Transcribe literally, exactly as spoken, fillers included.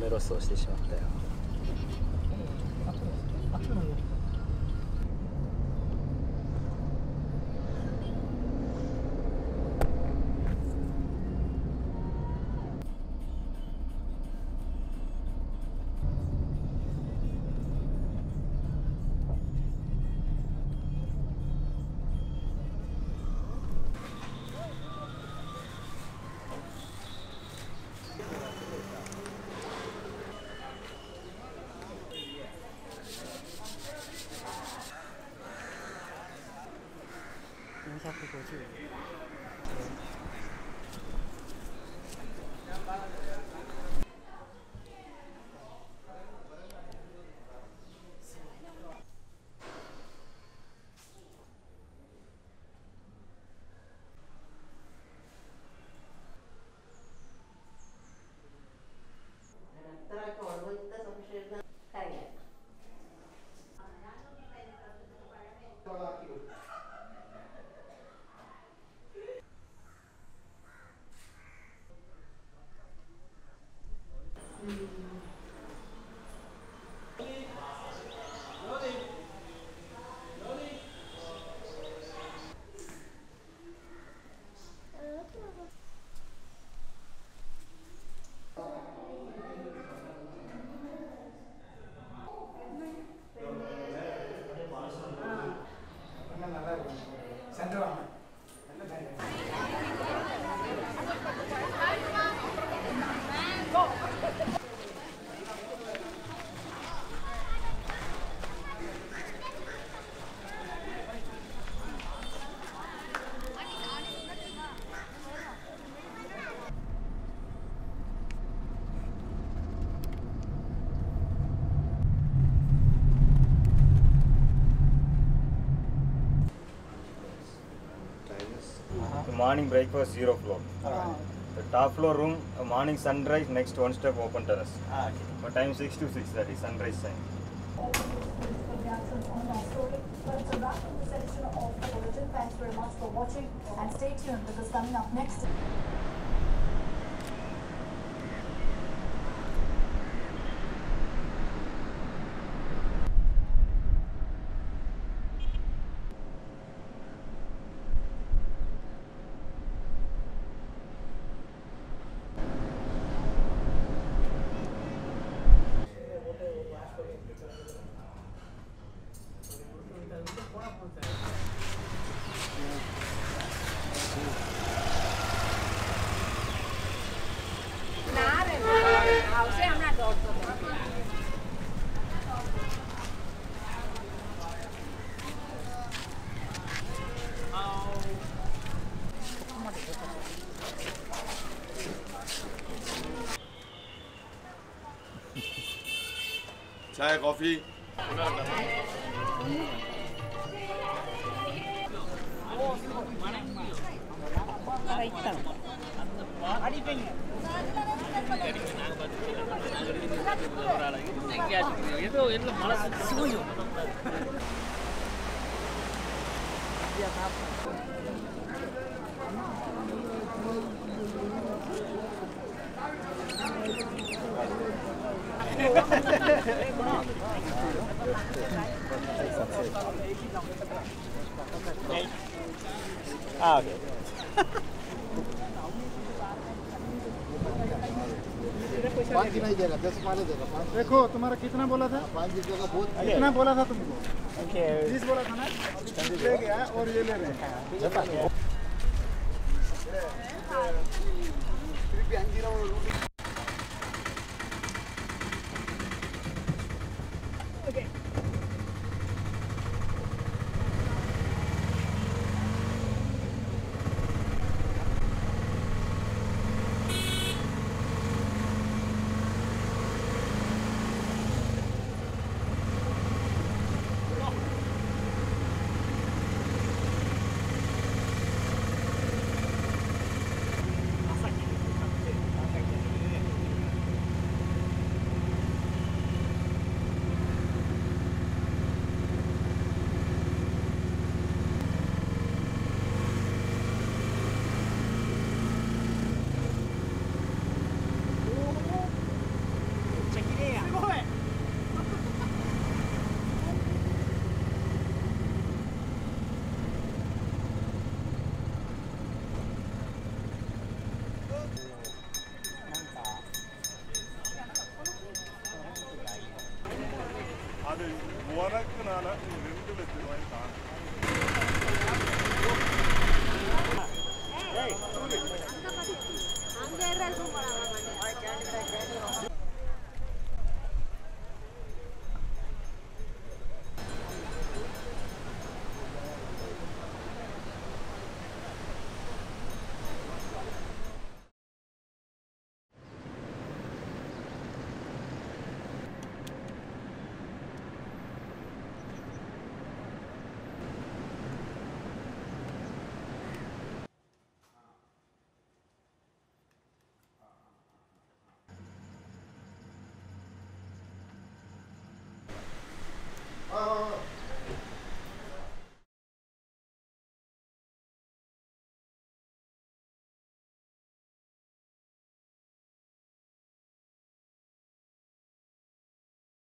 イムロスをしてしまったよ。Morning breakfast zero floor. Ah. The top floor room morning sunrise next one step open terrace. Ah, okay. But time six to six thirty sunrise time. So that's from this edition of The Origin. Thanks very much for watching and stay tuned because coming up next. चाय coffee Ah, okay. पाँच नहीं देगा, दस माले देगा। देखो तुम्हारा कितना बोला था? पाँच देगा बहुत। कितना बोला था तुमको? बीस बोला था ना? ले गया और ये ले रहे हैं। Hey,